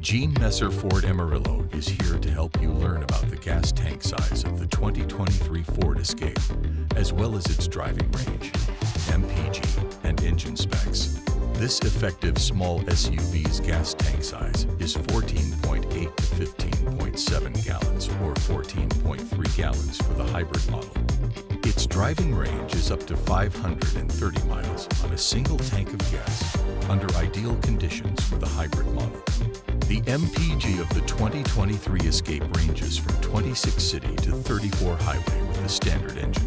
Gene Messer Ford Amarillo is here to help you learn about the gas tank size of the 2023 Ford Escape, as well as its driving range, MPG, and engine specs. This effective small SUV's gas tank size is 14.8 to 15.7 gallons or 14.3 gallons for the hybrid model. Its driving range is up to 530 miles on a single tank of gas under ideal conditions for the hybrid model. The MPG of the 2023 Escape ranges from 26 city to 34 highway with the standard engine.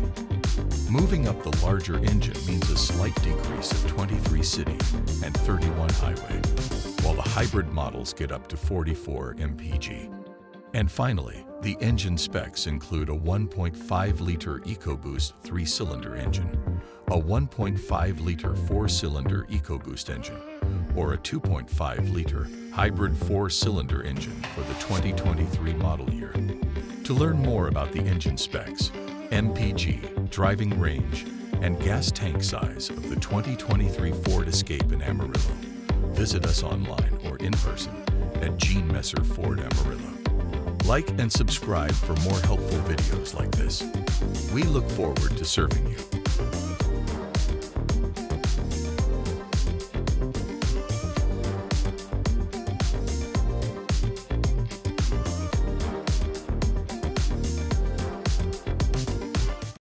Moving up the larger engine means a slight decrease of 23 city and 31 highway, while the hybrid models get up to 44 MPG. And finally, the engine specs include a 1.5-liter EcoBoost 3-cylinder engine, a 1.5-liter 4-cylinder EcoBoost engine, or a 2.5-liter hybrid 4-cylinder engine for the 2023 model year. To learn more about the engine specs, MPG, driving range, and gas tank size of the 2023 Ford Escape in Amarillo, visit us online or in person at Gene Messer Ford Amarillo. Like and subscribe for more helpful videos like this. We look forward to serving you.